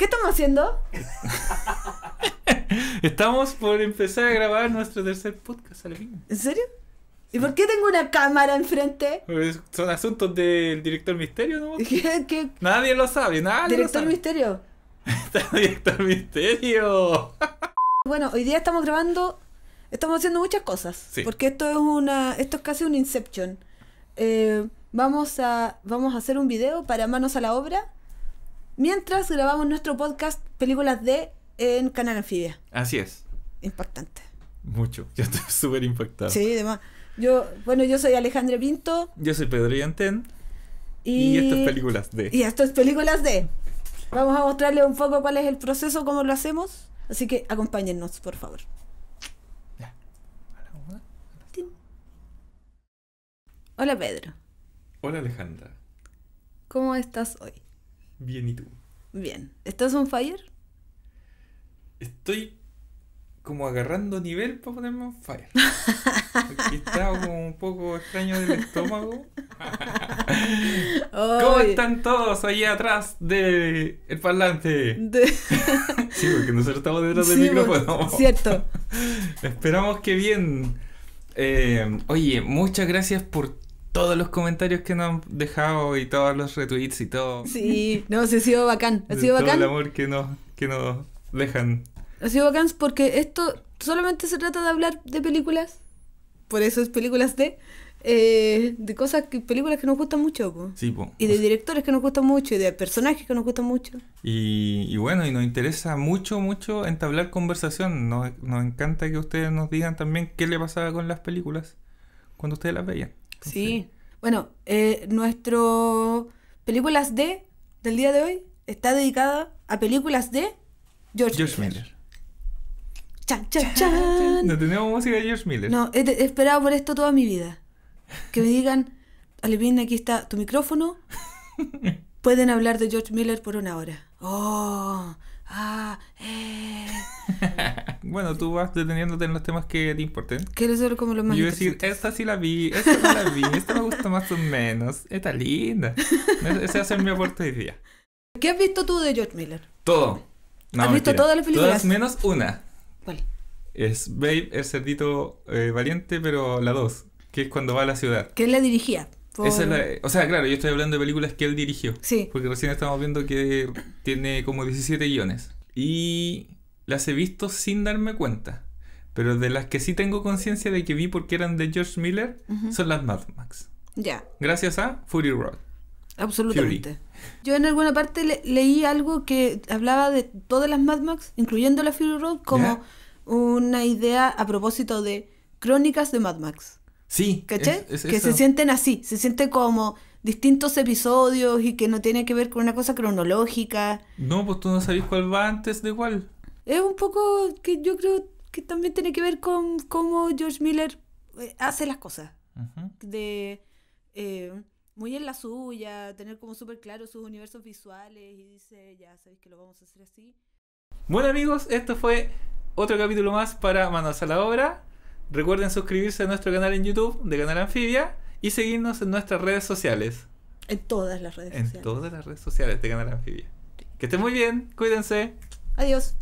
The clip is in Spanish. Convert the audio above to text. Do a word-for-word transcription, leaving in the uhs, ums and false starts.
¿Qué estamos haciendo? Estamos por empezar a grabar nuestro tercer podcast, Alepín. ¿En serio? ¿Y por qué tengo una cámara enfrente? Pues son asuntos del director misterio, ¿no? ¿Qué, qué? Nadie lo sabe, nadie ¿Director lo sabe. Misterio? ¡Director misterio! Bueno, hoy día estamos grabando, estamos haciendo muchas cosas. Sí. Porque esto es una, esto es casi un Inception. Eh, vamos, a, vamos a hacer un video para Manos a la Obra, mientras grabamos nuestro podcast Películas D en Canal Anfibia. Así es. Impactante. Mucho, yo estoy súper impactado. Sí, además. Yo, bueno, yo soy Alejandra Pinto. Yo soy Pedro Yantén. Y, y esto es Películas D. Y esto es Películas D. Vamos a mostrarles un poco cuál es el proceso, cómo lo hacemos. Así que acompáñennos, por favor. Ya. Hola, Pedro. Hola, Alejandra. ¿Cómo estás hoy? Bien, ¿y tú? Bien. ¿Estás on fire? Estoy... como agarrando nivel para ponerme en fire. Aquí estaba como un poco extraño del estómago. Oy. ¿Cómo están todos ahí atrás del de parlante? De... sí, porque nosotros estamos detrás sí, del micrófono. Cierto. Esperamos que bien. Eh, oye, muchas gracias por todos los comentarios que nos han dejado y todos los retweets y todo. Sí, no, sí, ha sido bacán. Ha sido todo bacán. El amor que nos, que nos dejan. Ha sido bacán porque esto solamente se trata de hablar de películas, por eso es Películas de, eh, de cosas, que, películas que nos gustan mucho, po. Sí, po. Y de directores que nos gustan mucho, y de personajes que nos gustan mucho. Y, y bueno, y nos interesa mucho, mucho entablar conversación, nos, nos encanta que ustedes nos digan también qué le pasaba con las películas cuando ustedes las veían. Entonces, sí, bueno, eh, nuestro Películas de del día de hoy está dedicada a películas de George, George Miller. Miller. Chan, chan, chan. No tenemos música de George Miller. No, he, he esperado por esto toda mi vida. Que me digan, Alepín, aquí está tu micrófono. Pueden hablar de George Miller por una hora. Oh, ah, eh. Bueno, tú vas deteniéndote en los temas que te importen. Quiero ser como los más. Yo decir, esta sí la vi, esta no la vi, esta me gusta más o menos, esta linda. Ese va a ser mi aporte hoy día. ¿Qué has visto tú de George Miller? Todo. No, ¿has visto todas las películas? Todas menos una. ¿Cuál? Es Babe, el cerdito eh, valiente, pero la dos, que es cuando va a la ciudad. Que él la dirigía. Por... Esa es la, o sea, claro, yo estoy hablando de películas que él dirigió. Sí. Porque recién estamos viendo que tiene como diecisiete guiones. Y las he visto sin darme cuenta. Pero de las que sí tengo conciencia de que vi porque eran de George Miller, uh-huh. son las Mad Max. Ya. Yeah. Gracias a Fury Road. Absolutamente. Fury. Yo en alguna parte le leí algo que hablaba de todas las Mad Max, incluyendo la Fury Road, como yeah. una idea a propósito de crónicas de Mad Max. Sí. ¿Caché? Es, es que eso. Se sienten así, se sienten como distintos episodios y que no tiene que ver con una cosa cronológica. No, pues tú no sabes cuál va antes de cuál. Es un poco que yo creo que también tiene que ver con cómo George Miller hace las cosas. Uh-huh. De... Eh, muy en la suya, tener como súper claro sus universos visuales y dice, ya sabéis que lo vamos a hacer así. Bueno amigos, esto fue otro capítulo más para Manos a la Obra. Recuerden suscribirse a nuestro canal en YouTube de Canal Anfibia y seguirnos en nuestras redes sociales. En todas las redes en sociales. En todas las redes sociales de Canal Anfibia. Que estén muy bien, cuídense. Adiós.